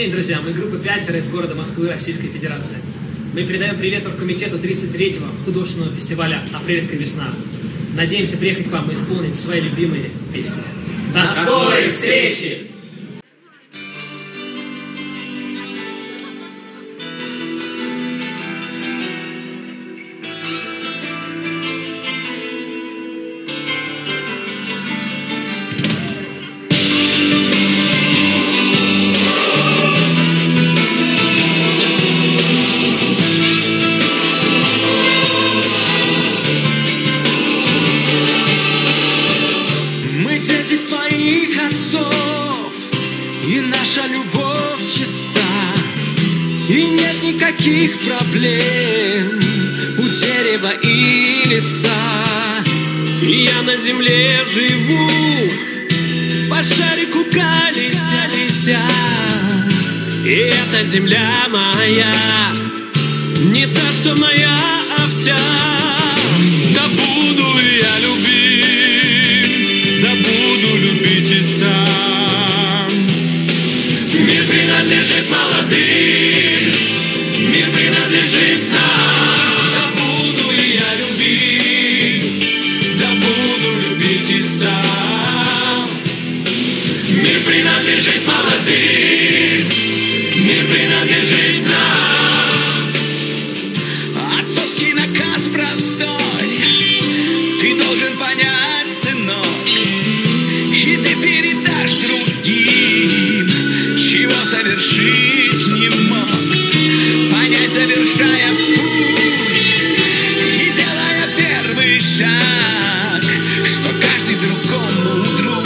день, друзья. Мы группа «Пятеро» из города Москвы, Российской Федерации. Мы передаем привет оргкомитету 33-го художественного фестиваля «Апрельская весна». Надеемся приехать к вам и исполнить свои любимые песни. До скорой встречи! Никаких проблем у дерева и листа. Я на земле живу, по шарику колеся. И эта земля моя, не та, что моя, а вся. Да буду я любим, да буду любить и сам. Мир принадлежит молодым, мир принадлежит нам. Да буду я любить, да буду любить и сам. Мир принадлежит молодым, мир принадлежит нам. Отцовский наказ простой, ты должен понять, сынок, и ты передашь другим, чего совершить не мог. Завершая путь и делая первый шаг, что каждый другому друг,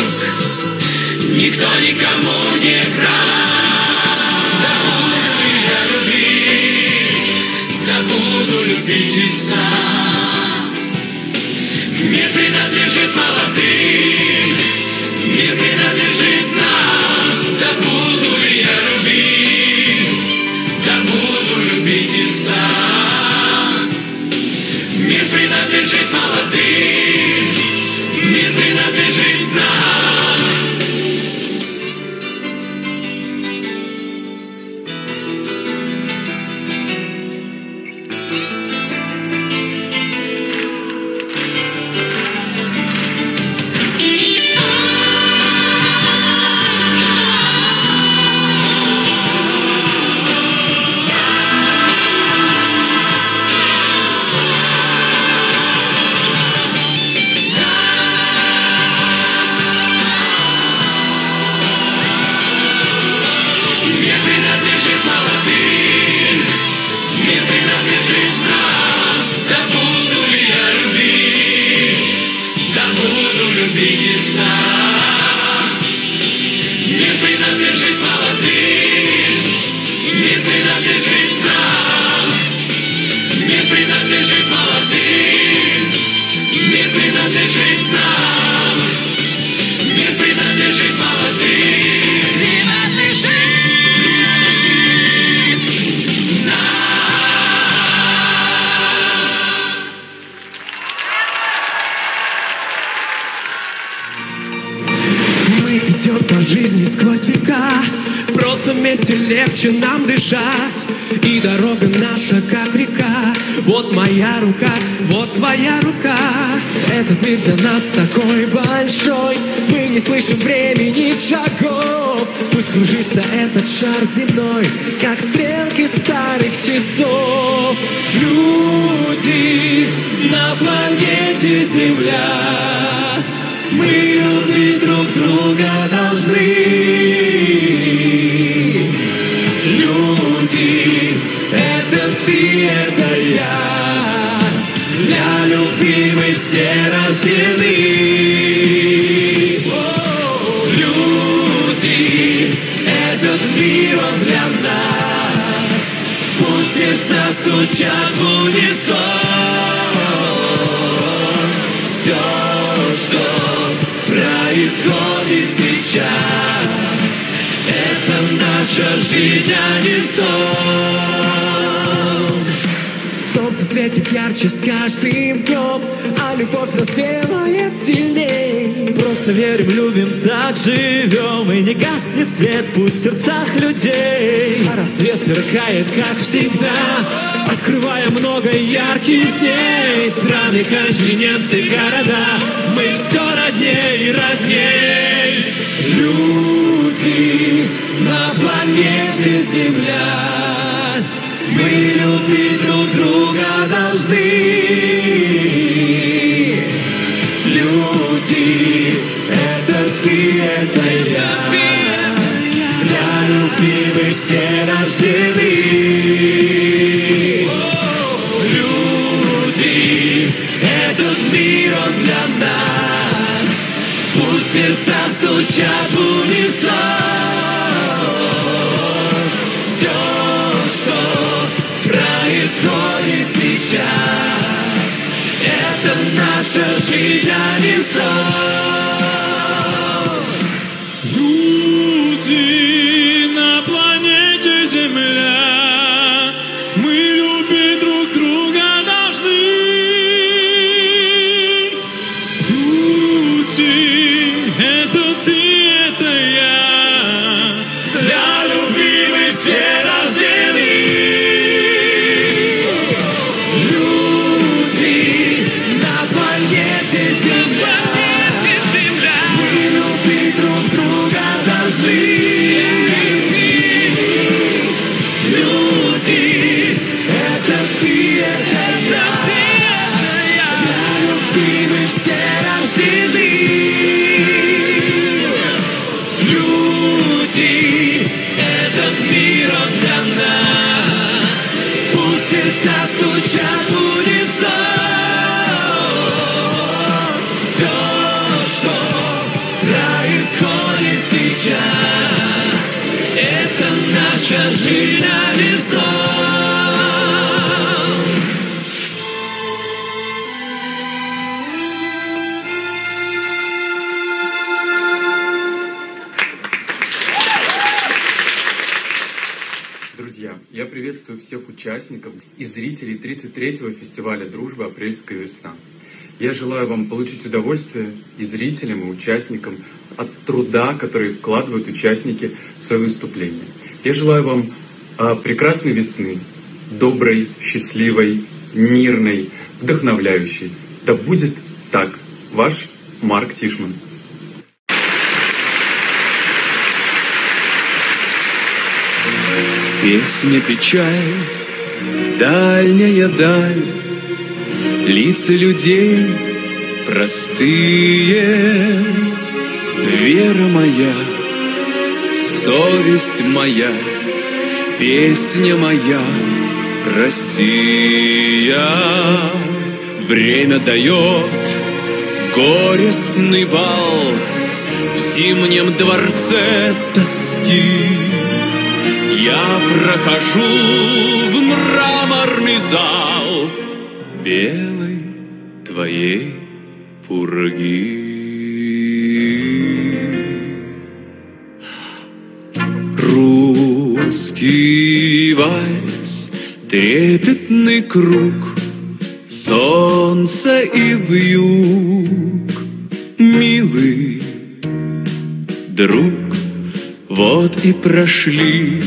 никто никому не враг. Да буду я любить, да буду любить и сам. Мир принадлежит молодым, мир принадлежит нам. Да буду я любить, да буду и сам. Мир принадлежит молодым, мир принадлежит нам дышать, и дорога наша, как река. Вот моя рука, вот твоя рука. Этот мир для нас такой большой, мы не слышим времени шагов. Пусть кружится этот шар земной, как стрелки старых часов. Люди на планете Земля, мы любить друг друга должны. Люди, это ты, это я, для любви мы все рождены. Люди, этот мир он для нас, пусть сердца стучат в унисон. Все, что происходит сейчас, это наша жизнь, а не сон. Солнце светит ярче с каждым днем, а любовь нас делает сильней. Просто верим, любим, так живем, и не гаснет свет, пусть в сердцах людей. А рассвет сверкает, как всегда, открывая много ярких дней. Страны, континенты, города, мы все роднее и роднее. Люди на планете Земля, мы любить друг друга должны. Люди, это ты, это я, для любви мы все рождены. Люди, этот мир он для нас, пусть сердца стучат в унисон. Все, происходит сейчас, это наша жизнь, а не сон. Люди на планете Земля, мы любить друг друга должны. Люди, это ты, это я, для любви мы все рождены. Люди, это ты, это я, для любви мы все рождены. Люди, этот мир он для нас, пусть сердца стучат в унисон. Все, что происходит сейчас, наша жизнь на весом. Друзья, я приветствую всех участников и зрителей 33-го фестиваля «Дружба. Апрельская весна». Я желаю вам получить удовольствие, и зрителям, и участникам, от труда, который вкладывают участники в свои выступления. Я желаю вам прекрасной весны, доброй, счастливой, мирной, вдохновляющей. Да будет так. Ваш Марк Тишман. Песня печаль, дальняя даль, лица людей простые. Вера моя, совесть моя, песня моя, Россия. Время дает горестный бал в зимнем дворце тоски. Я прохожу в мраморный зал белой твоей пурги. Русский вальс, трепетный круг, солнца и вьюг. Милый друг, вот и прошли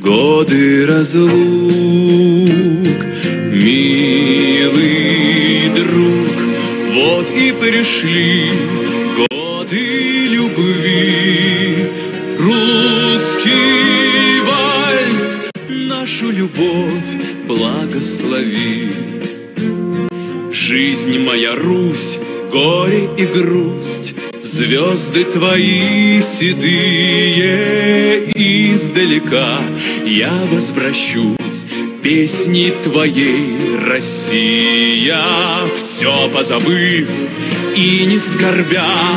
годы разлук. Милый друг, вот и пришли годы любви. Русский нашу любовь благослови. Жизнь моя Русь, горе и грусть, звезды твои седые. Издалека я возвращусь, песни твоей, Россия. Все позабыв и не скорбя,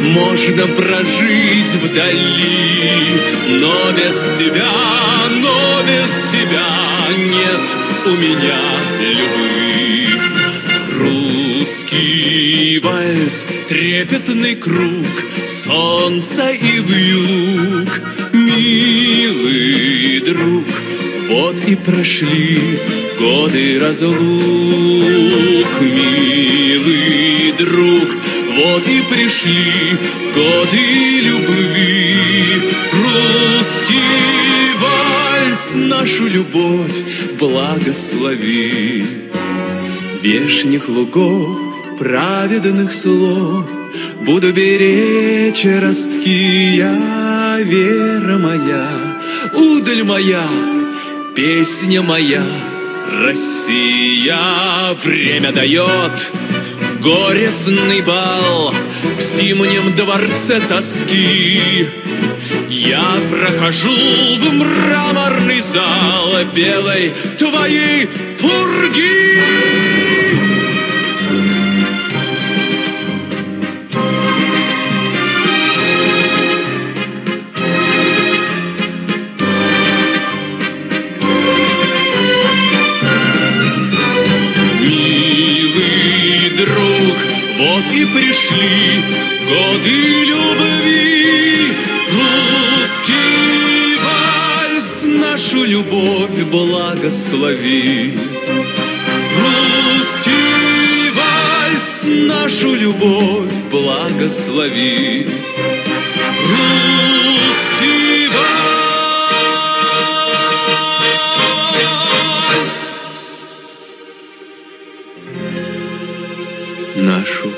можно прожить вдали, но без тебя, но без тебя нет у меня любви. Русский вальс, трепетный круг, солнца и вьюг. Милый друг, Вот и прошли годы разлук, милый друг. Вот и пришли годы любви. Русский вальс нашу любовь благослови. Вешних лугов, праведных слов буду беречь ростки я, вера моя, удаль моя, песня моя, Россия. Время дает горестный бал в зимнем дворце тоски. Я прохожу в мраморный зал белой твоей пурги. Милый друг, вот и пришли годы любви. Русский вальс нашу любовь благослови. Русский вальс нашу любовь благослови. Русский вальс нашу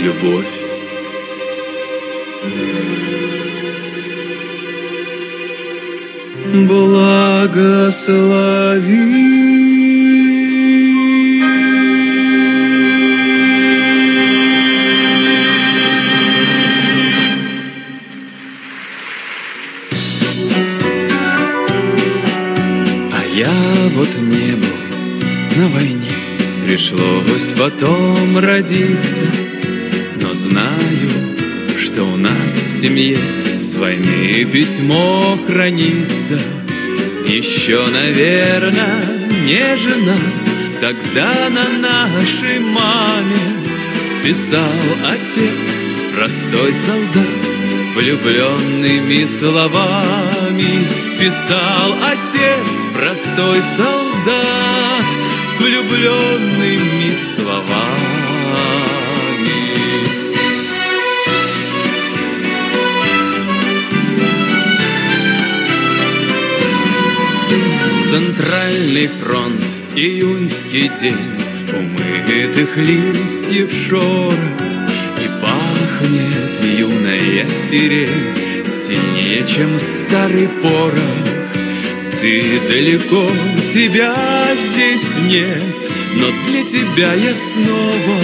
любовь благослови. А я вот не был на войне, пришлось потом родиться, но знаю, что у нас в семье с войны письмо хранится. Еще, наверное, не жена тогда на нашей маме. Писал отец, простой солдат, влюбленными словами. Писал отец, простой солдат, влюбленными словами. Центральный фронт, июньский день, умытых листьев шорох, и пахнет юная сирень сильнее, чем старый порох. Ты далеко, тебя здесь нет, но для тебя я снова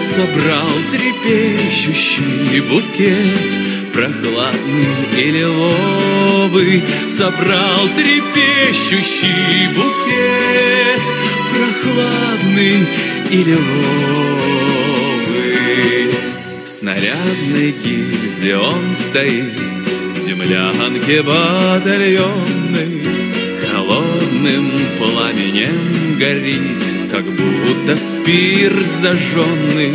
собрал трепещущий букет, прохладный и лиловый, собрал трепещущий букет, прохладный и лиловый. В снарядной гильзе он стоит, в землянке батальонной, холодным пламенем горит, как будто спирт зажженный.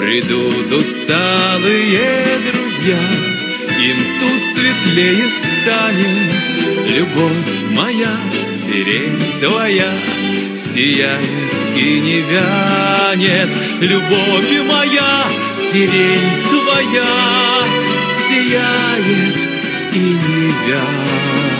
Придут усталые друзья, им тут светлее станет. Любовь моя, сирень твоя, сияет и не вянет. Любовь моя, сирень твоя, сияет и не вянет.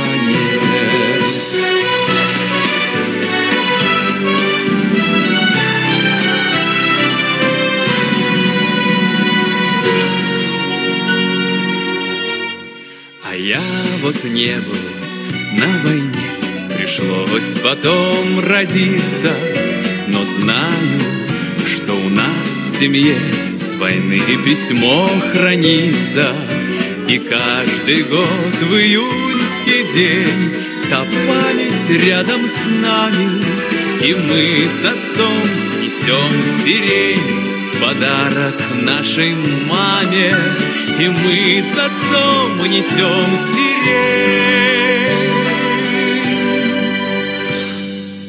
Я вот не был на войне, пришлось потом родиться, но знаю, что у нас в семье с войны письмо хранится. И каждый год в июньский день та память рядом с нами, и мы с отцом несем сирень в подарок нашей маме. И мы с отцом несем сирень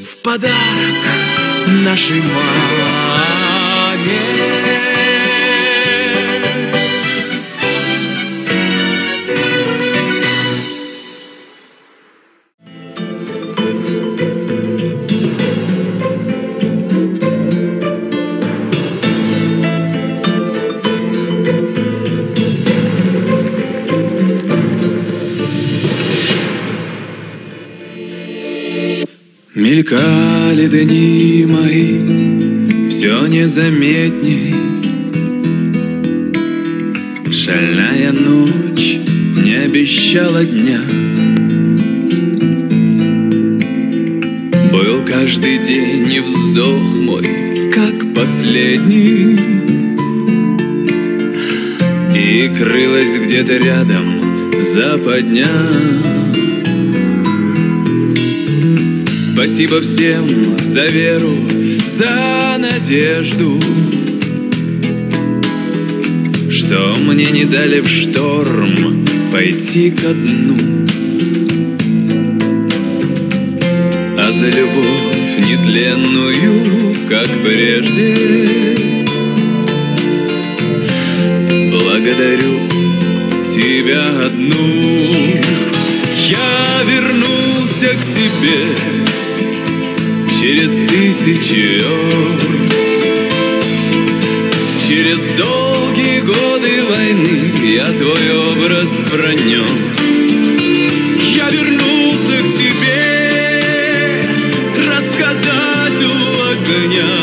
в подарок нашей маме. Мелькали дни мои, все незаметней. Шальная ночь не обещала дня. Был каждый день и вздох мой, как последний. И крылась где-то рядом западня. Спасибо всем за веру, за надежду, что мне не дали в шторм пойти ко дну. А за любовь нетленную, как прежде, благодарю тебя одну. Я вернулся к тебе через тысячи верст, через долгие годы войны я твой образ пронес. Я вернулся к тебе рассказать у огня,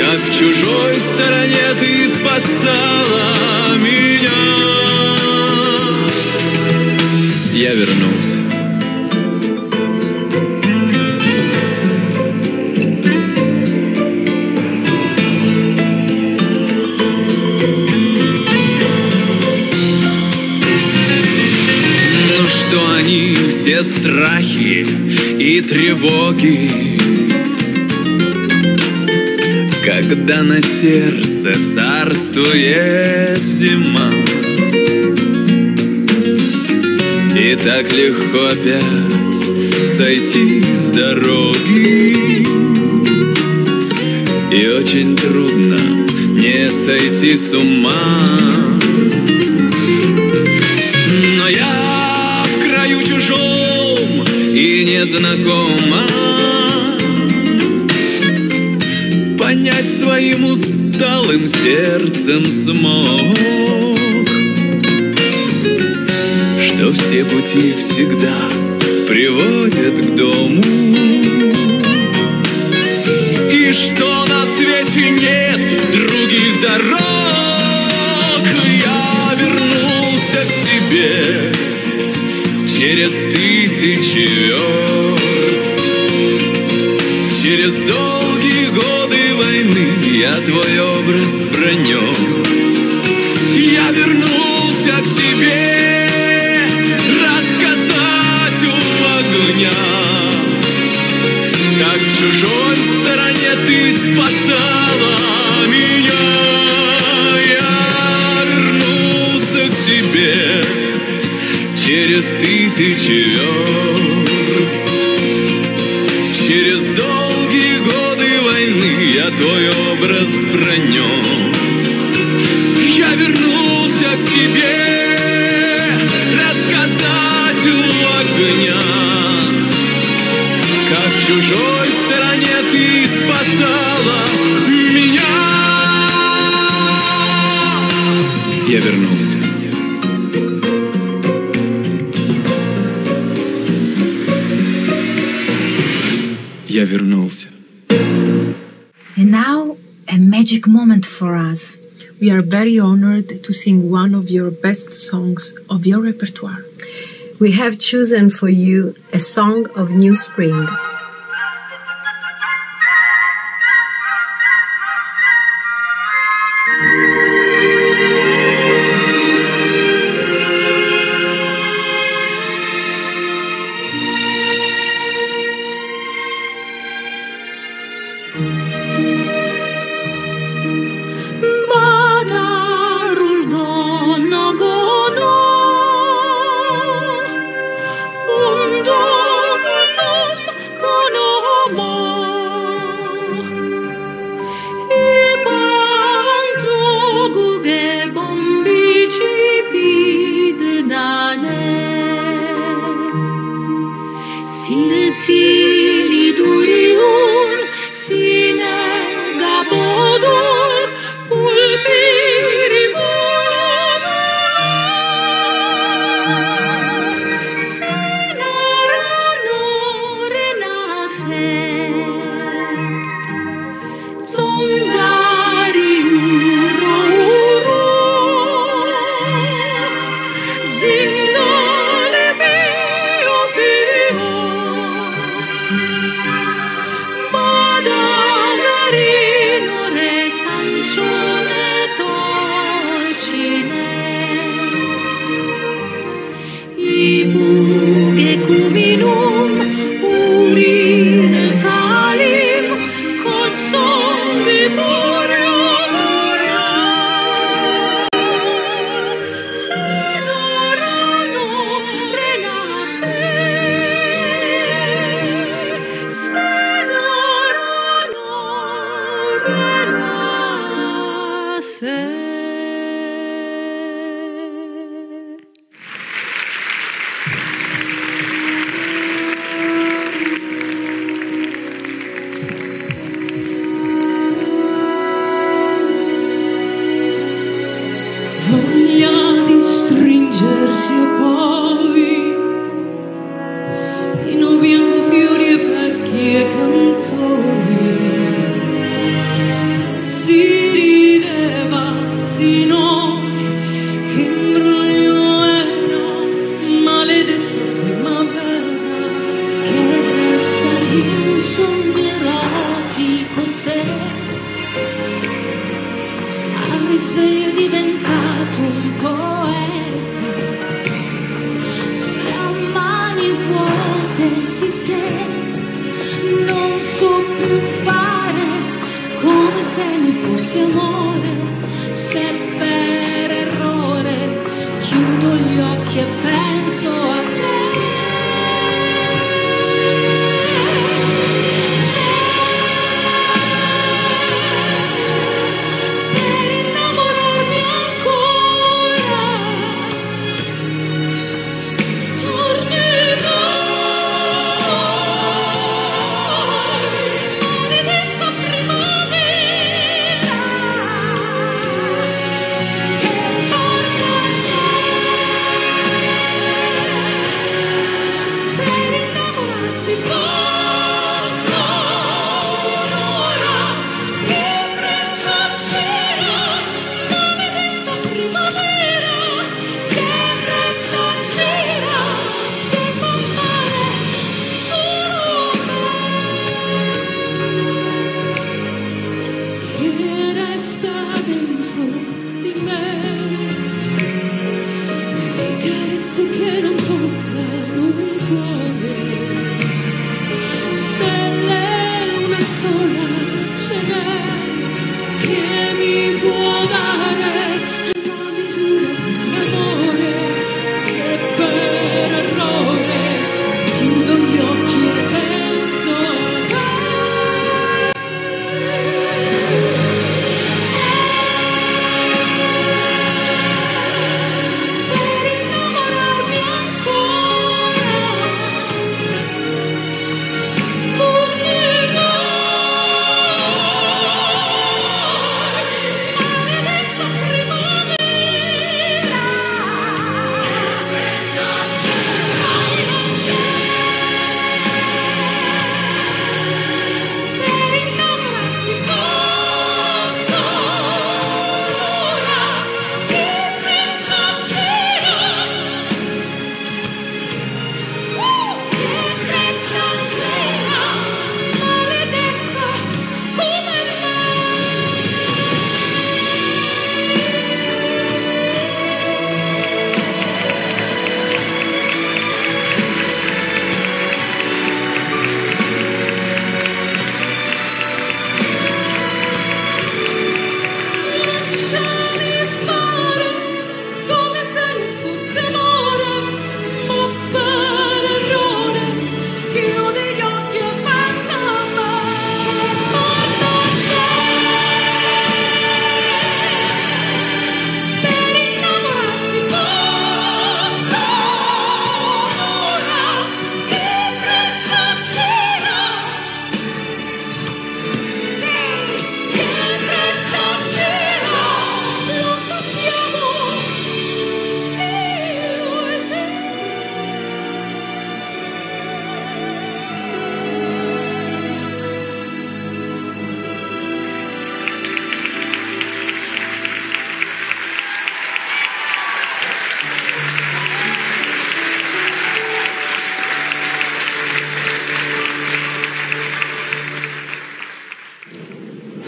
как в чужой стороне ты спасала меня. Я вернулся. Все страхи и тревоги, когда на сердце царствует зима, и так легко опять сойти с дороги, и очень трудно не сойти с ума. Знакома понять своим усталым сердцем смог, что все пути всегда приводят к дому, и что на свете нет других дорог. Я вернулся к тебе через тысячи верст, через долгие годы войны я твой образ пронес. Я вернулся к тебе рассказать у огня, как в чужой стороне ты спасала меня. Я вернулся к тебе через тысячи верст, через долгие годы войны я твой образ пронес. Я вернулся к тебе рассказать у огня, как в чужой стороне ты спасала меня. Я вернулся. Я вернулся. And now a magic moment for us. We are very honored to sing one of your best songs of your repertoire. We have chosen for you a song of new spring. Silsiili duriun sinä.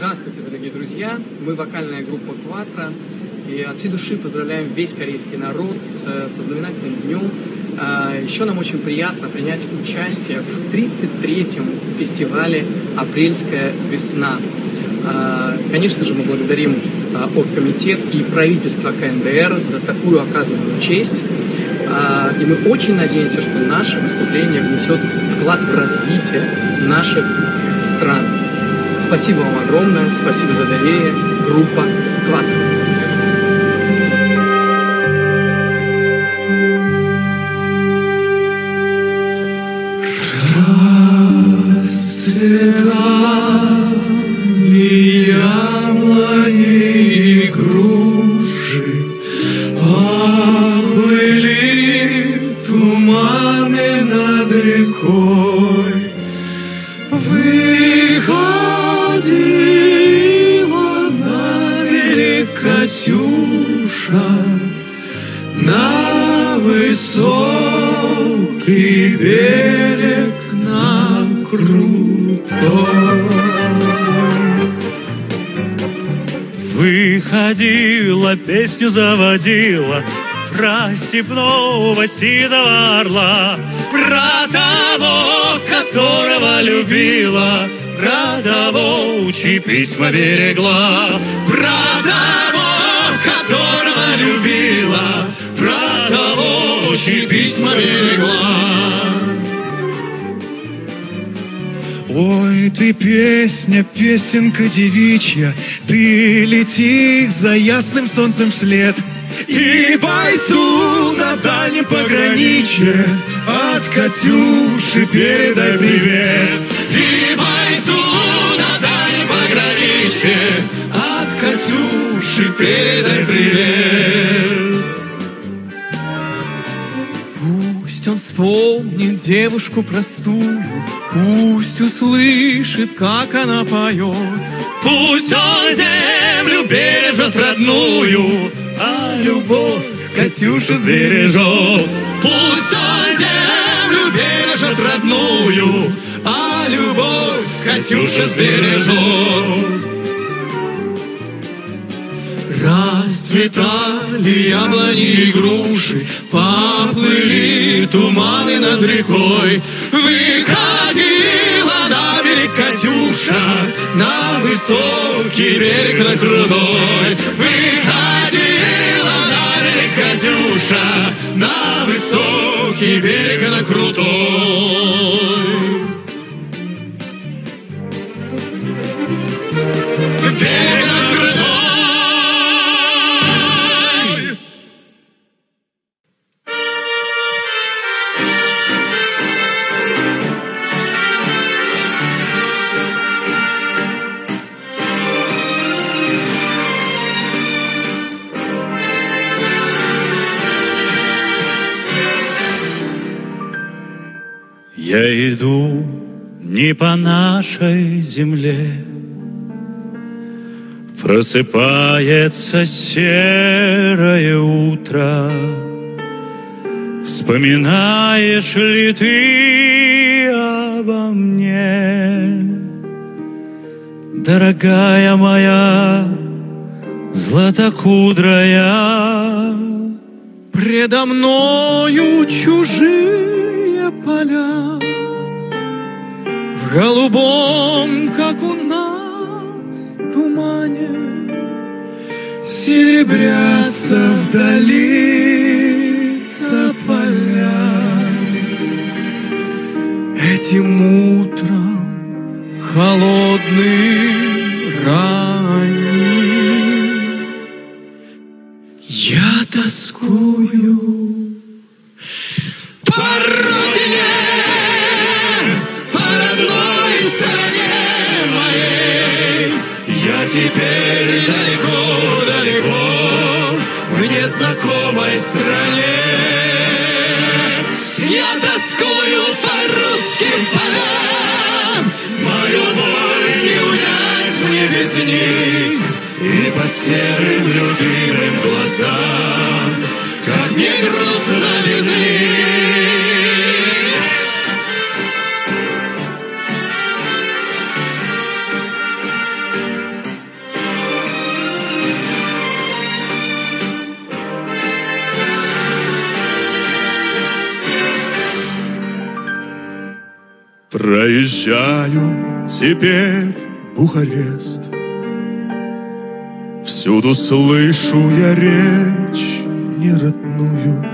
Здравствуйте, дорогие друзья! Мы вокальная группа «Квадро». И от всей души поздравляем весь корейский народ со знаменательным днем. Еще нам очень приятно принять участие в 33-м фестивале «Апрельская весна». Конечно же, мы благодарим оргкомитет и правительство КНДР за такую оказанную честь. И мы очень надеемся, что наше выступление внесет вклад в развитие наших стран. Спасибо вам огромное, спасибо за доверие, группа «Квадро». Цветали яблони и груши, а были туманы над рекой. Выходила на берег Катюша, на высокий берег, на крутой. Выходила, песню заводила про степного сизого орла, про того, которого любила, про того, чьи письма берегла, про того, которого любила, про того, чьи письма берегла. Ой, ты песня, песенка девичья, ты лети за ясным солнцем вслед. И бойцу на дальнем пограничье от Катюши передай привет. И бойцу на дальнем пограничье от Катюши передай привет. Пусть он вспомнит девушку простую, пусть услышит, как она поет. Пусть он землю бережет родную, а любовь Катюшу сбережет. Пусть он землю бережет родную, а любовь Катюшу сбережет. Расцветали яблони и груши, поплыли туманы над рекой. Выходила на берег Катюша, на высокий берег, на крутой. Выходила на берег Катюша, на высокий берег, на крутой. Берег на крутой. Я иду не по нашей земле, просыпается серое утро. Вспоминаешь ли ты обо мне, дорогая моя, златокудрая? Предо мною чужие поля, в голубом, как у нас, тумане серебрятся вдали тополя. Этим утром холодным, ранним я тоскую по родине. Теперь далеко-далеко в незнакомой стране я тоскую по русским полям. Мою боль не унять мне без них, и по серым любимым глазам, как мне грустно без них. Проезжаю теперь Бухарест, всюду слышу я речь неродную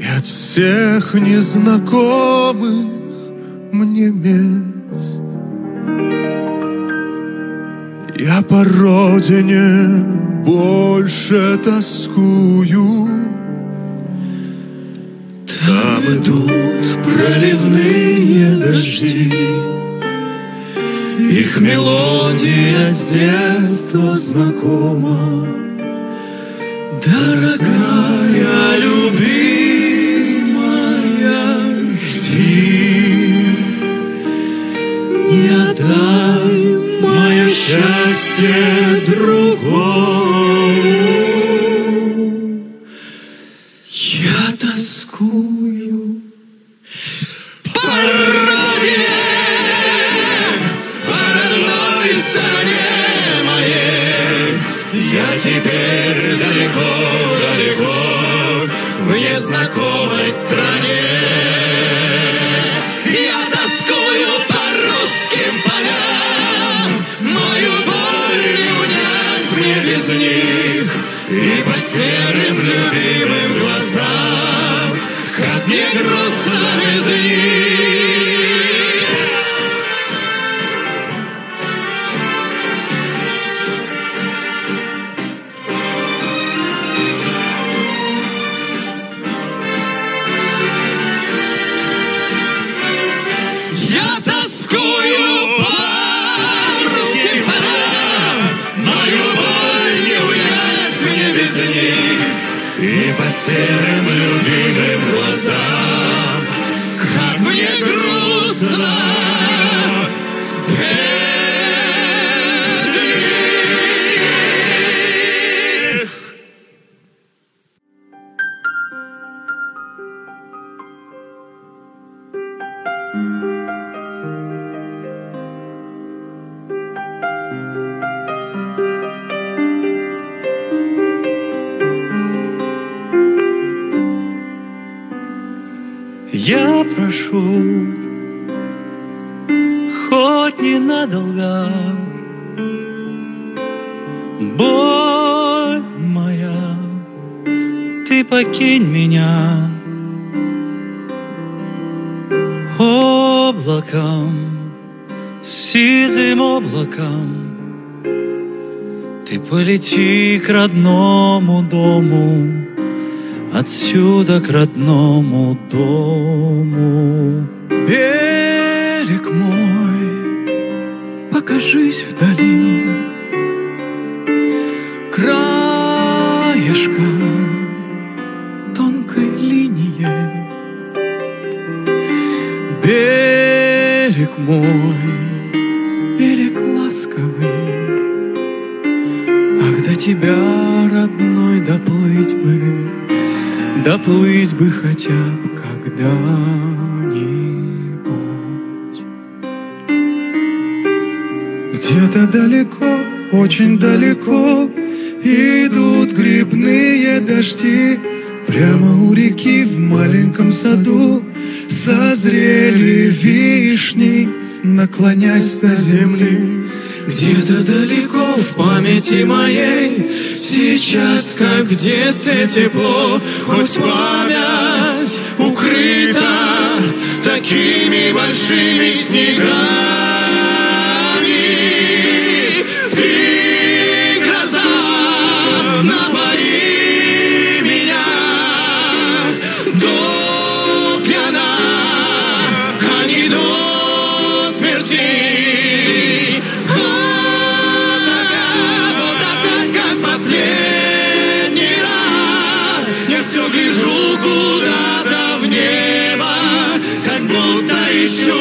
и от всех незнакомых мне мест. Я по родине больше тоскую. Там идут проливные дожди, их мелодия с детства знакома. Дорогая, любимая, жди, не отдай мое счастье другому. Я тоскую по родине, по родной стороне моей. Я теперь далеко-далеко в незнакомой стране. Я тоскую по русским полям, мою боль не унять мне без них. И по серым любимым глазам, как мне грустно без них. Я тоскую по русским полям, мою боль не унять мне без них. И по серым любимым глазам, как мне грустно без них. Я прошу, хоть ненадолго, боль моя, ты покинь меня. Облаком, сизым облаком, ты полети к родному дому. Отсюда к родному дому. Берег мой, покажись вдали, краешка тонкой линии. Берег мой, берег ласковый, ах, до тебя, родной, доплыть бы. Доплыть бы хотя бы когда-нибудь. Где-то далеко, очень далеко идут грибные дожди. Прямо у реки в маленьком саду созрели вишни, наклонясь до земли. Где-то далеко в памяти моей сейчас, как в детстве, тепло. Хоть память укрыта такими большими снегами. Ты, гроза, напои меня до пьяна, а не до смерти. Последний раз я все гляжу куда-то в небо, как будто ищу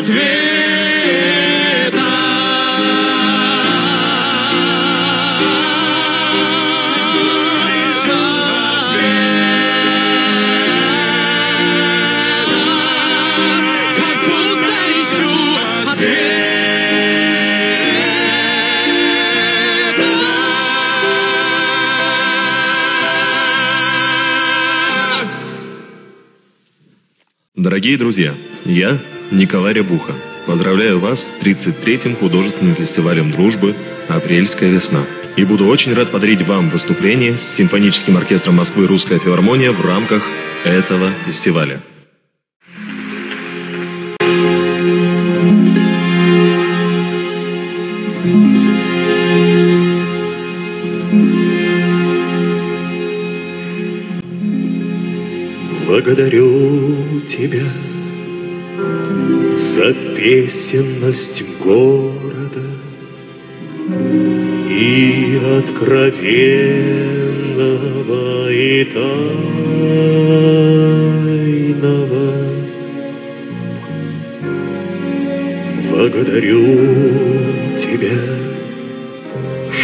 ответа, как будто ищу ответа. Дорогие друзья, я Николай Рябуха. Поздравляю вас с 33-м художественным фестивалем дружбы «Апрельская весна». И буду очень рад подарить вам выступление с симфоническим оркестром Москвы «Русская филармония» в рамках этого фестиваля. Благодарю тебя за песенность города и откровенного, и тайного. Благодарю тебя,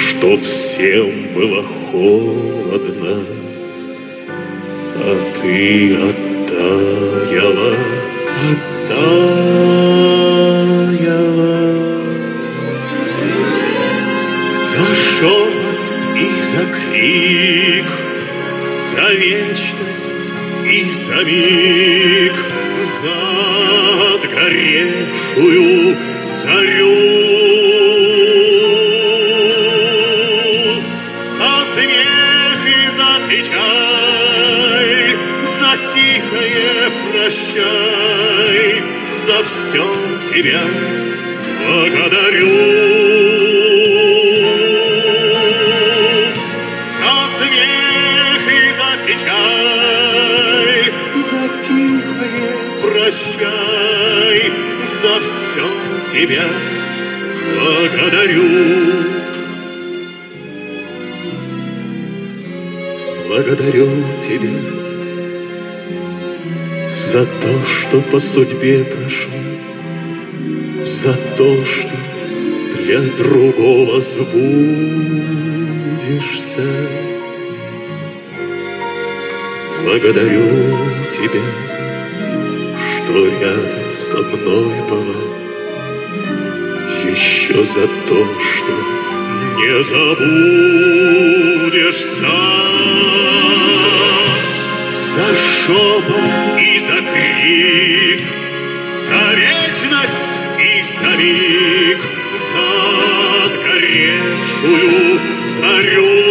что всем было холодно, а ты оттаяла, за шепот и за крик, за вечность и за миг, за отгоревшую зарю, за смех и за печаль, за тихое прощай, за все тебя благодарю. Прощай, за все тебя благодарю. Благодарю тебя за то, что по судьбе прошло, за то, что для другого сбудешься. Благодарю тебя, что рядом со мной была, еще за то, что не забудешься, за шепот и за крик, за вечность и за миг, за отгоревшую зарю.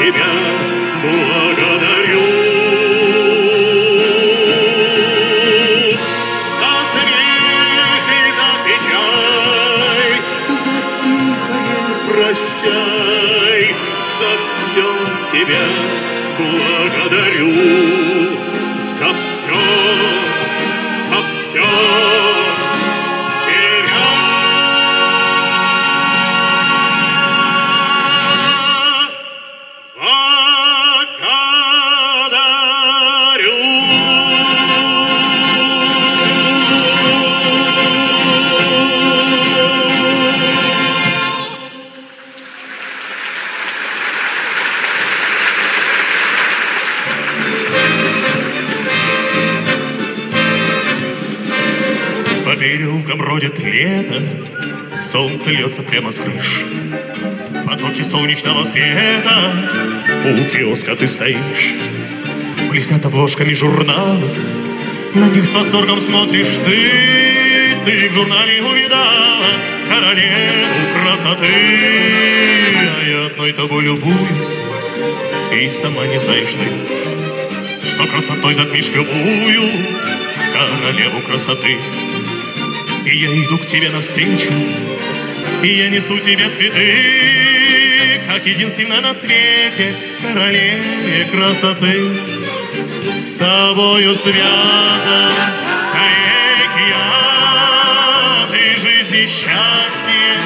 Тебя благодарю за смех и за печаль, за тихое прощай, за все тебя благодарю, за все. По берегам бродит лето, солнце льется прямо с крыш. Потоки солнечного света, у киоска ты стоишь. Блестят обложками журнала, на них с восторгом смотришь ты. Ты в журнале увидала королеву красоты. А я одной тобой любуюсь, и сама не знаешь ты, что красотой затмишь любую королеву красоты. И я иду к тебе навстречу, и я несу тебе цветы, как единственная на свете королеве красоты. С тобою связан век я, ты жизнь и счастье,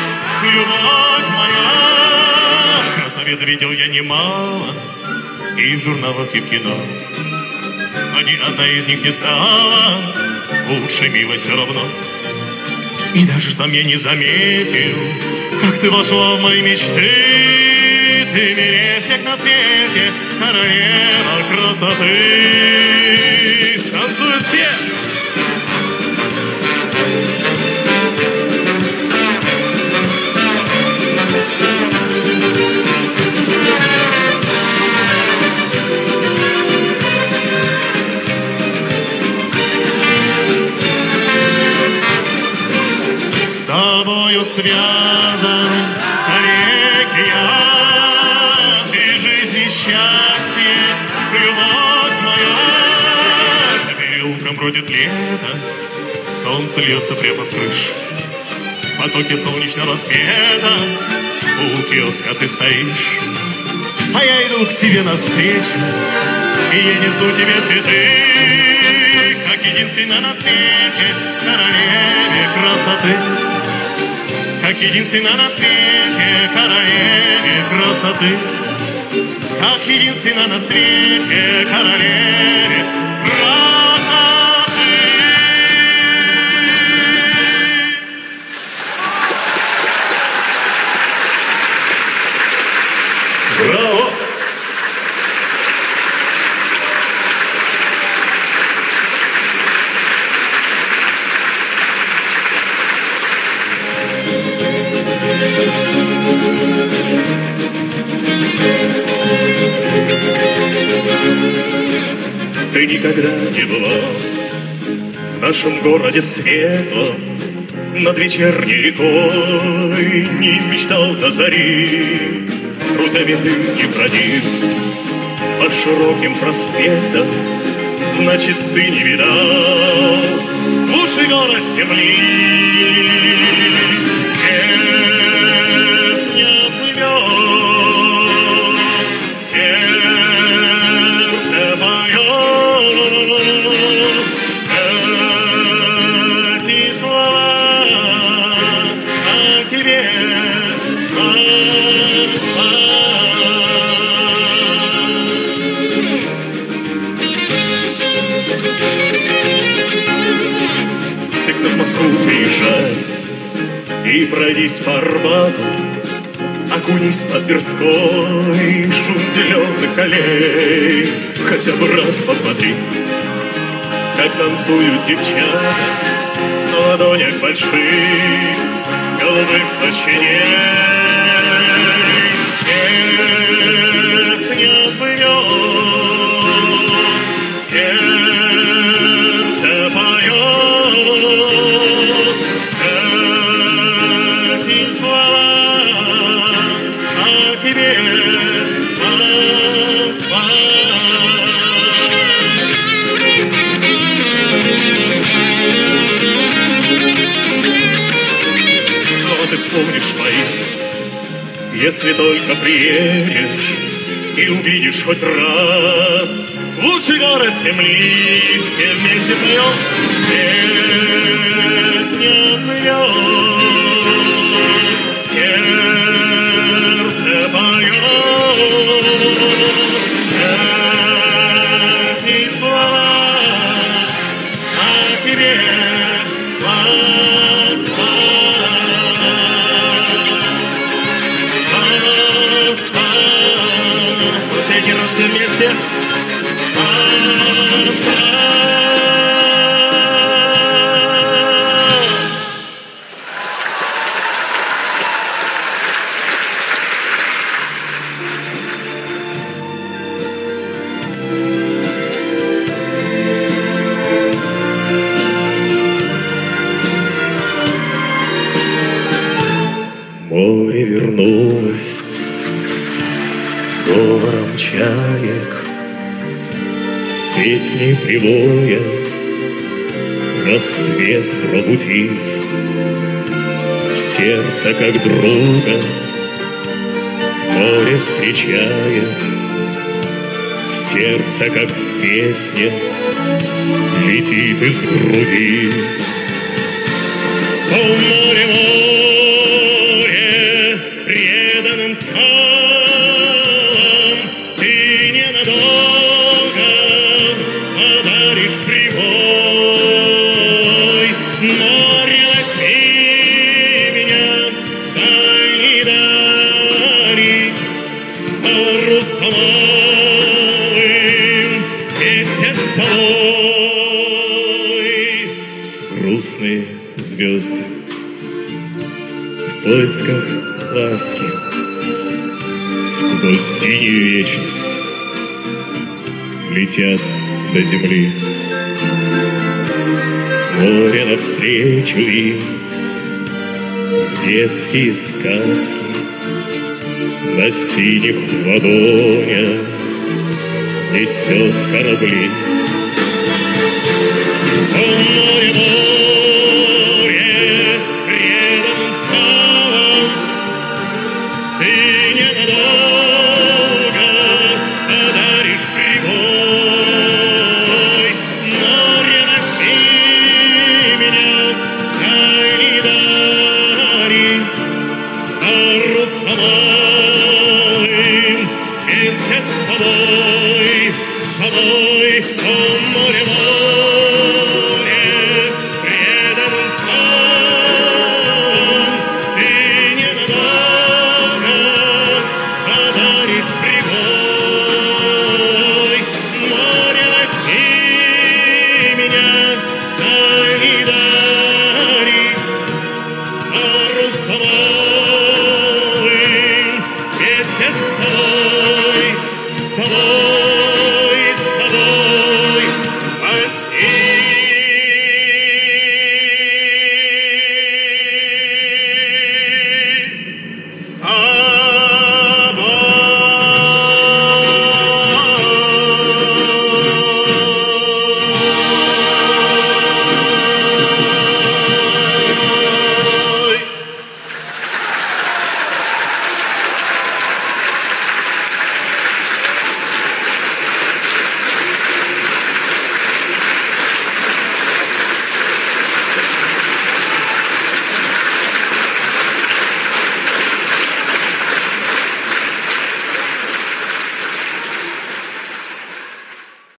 любовь моя. Красавец видел я немало, и в журналах, и в кино, но ни одна из них не стала лучше милой все равно. И даже сам я не заметил, как ты вошла в мои мечты. Ты милее всех на свете, королева красоты. Танцуют все! здесь рядом реки, я, и жизнь, и счастье, любовь моя. За переулком бродит лето, солнце льется прямо с крыш. В потоке солнечного света у киоска ты стоишь. А я иду к тебе навстречу, и я несу тебе цветы, как единственная на свете королеве красоты. Как единственная на свете королеве красоты. Как единственная на свете королеве красоты. Браво! Ты никогда не была в нашем городе светлом, над вечерней рекой не мечтал до зари. С друзьями ты не бродил по широким проспектам, значит, ты не видал лучший город земли. Вверх не отплывет сердце мое. Эти слова о тебе. Приезжай и пройдись по Арбату, окунись по Тверской, шум зеленых аллей. Хотя бы раз посмотри, как танцуют девчата на ладонях больших, голубых плащеней. Сердце не отплывет, сердце поет. Помнишь мои, если только приедешь и увидишь хоть раз лучший город земли. Все вместе пьем, песня плывет, сердце поет, эти слова о тебе. Вместе. Море вернулось говором чаек, песни прибоя, рассвет пробудив, сердце как друга море встречает, сердце как песня летит из груди. О, море, море, преданным вкам звезды в поисках ласки сквозь синюю вечность летят до земли. Море навстречу им, детские сказки на синих ладонях несет корабли. Oh!